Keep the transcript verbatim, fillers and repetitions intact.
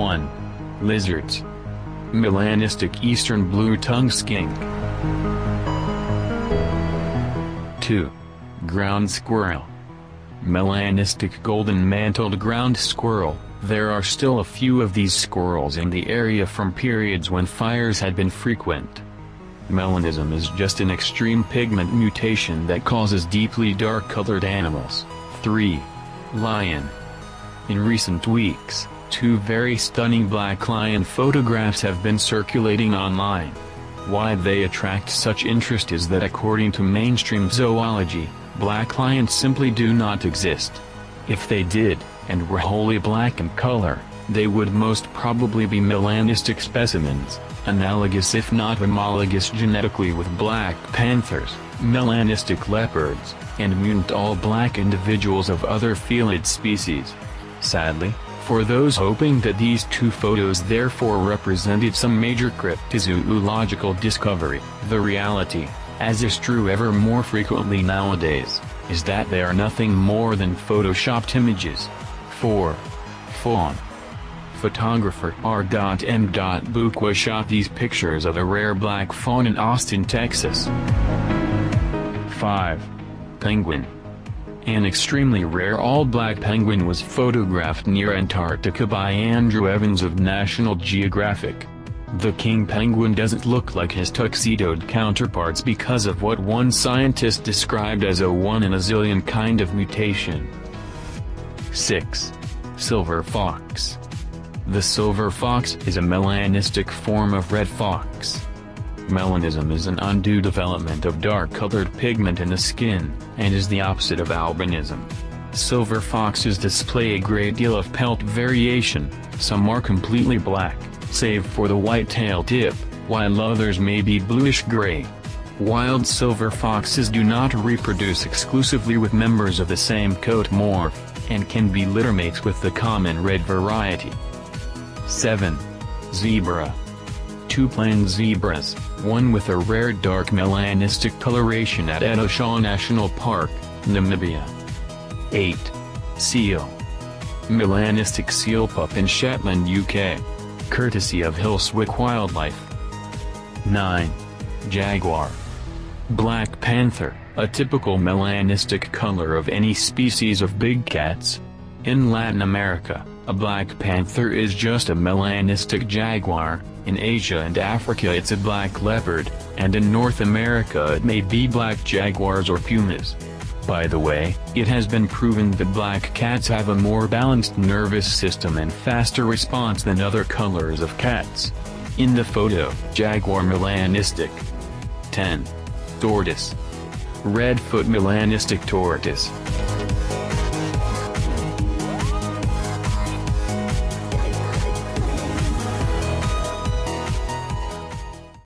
one. Lizards. Melanistic eastern blue-tongue skink. two. Ground squirrel. Melanistic golden-mantled ground squirrel. There are still a few of these squirrels in the area from periods when fires had been frequent. Melanism is just an extreme pigment mutation that causes deeply dark-colored animals. three. Lion. In recent weeks, two very stunning black lion photographs have been circulating online. Why they attract such interest is that according to mainstream zoology, black lions simply do not exist. If they did, and were wholly black in color, they would most probably be melanistic specimens, analogous if not homologous genetically with black panthers, melanistic leopards, and mutant all-black individuals of other felid species. Sadly, for those hoping that these two photos therefore represented some major cryptozoological discovery, the reality, as is true ever more frequently nowadays, is that they are nothing more than photoshopped images. four. Fawn. Photographer R M Buquoi shot these pictures of a rare black fawn in Austin, Texas. five. Penguin. An extremely rare all-black penguin was photographed near Antarctica by Andrew Evans of National Geographic. The king penguin doesn't look like his tuxedoed counterparts because of what one scientist described as a one-in-a-zillion kind of mutation. six. Silver fox. The silver fox is a melanistic form of red fox. Melanism is an undue development of dark-colored pigment in the skin, and is the opposite of albinism. Silver foxes display a great deal of pelt variation. Some are completely black, save for the white tail tip, while others may be bluish-gray. Wild silver foxes do not reproduce exclusively with members of the same coat morph, and can be littermates with the common red variety. seven. Zebra. Two plain zebras, one with a rare dark melanistic coloration at Etosha National Park, Namibia. eight. Seal. Melanistic seal pup in Shetland, U K. Courtesy of Hillswick Wildlife. nine. Jaguar. Black panther, a typical melanistic color of any species of big cats. In Latin America, a black panther is just a melanistic jaguar, in Asia and Africa it's a black leopard, and in North America it may be black jaguars or pumas. By the way, it has been proven that black cats have a more balanced nervous system and faster response than other colors of cats. In the photo, jaguar melanistic. ten. Tortoise. Redfoot melanistic tortoise.